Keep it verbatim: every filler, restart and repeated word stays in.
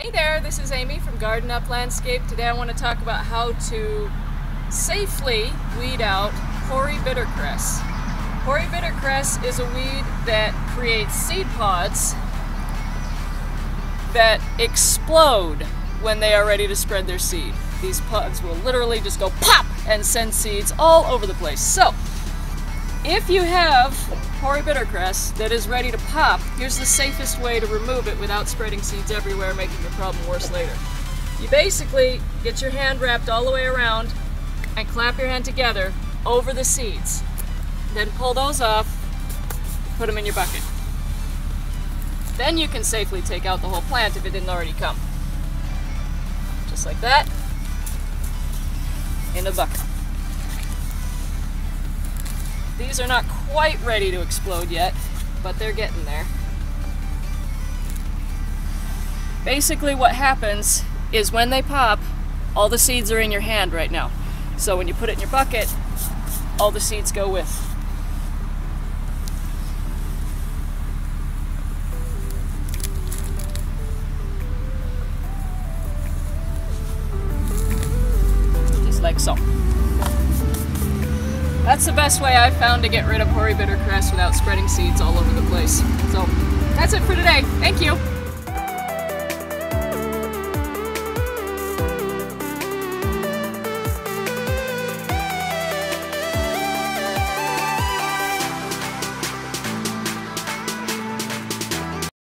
Hey there, this is Amy from Garden Up Landscape. Today I want to talk about how to safely weed out hoary bittercress. Hoary bittercress is a weed that creates seed pods that explode when they are ready to spread their seed. These pods will literally just go pop and send seeds all over the place. So, if you have hoary bittercress that is ready to pop, here's the safest way to remove it without spreading seeds everywhere, making the problem worse later. You basically get your hand wrapped all the way around and clap your hand together over the seeds. Then pull those off, put them in your bucket. Then you can safely take out the whole plant if it didn't already come. Just like that, in a bucket. These are not quite ready to explode yet, but they're getting there. Basically what happens is when they pop, all the seeds are in your hand right now. So when you put it in your bucket, all the seeds go with. Just like so. That's the best way I've found to get rid of hoary bittercress without spreading seeds all over the place. So that's it for today. Thank you.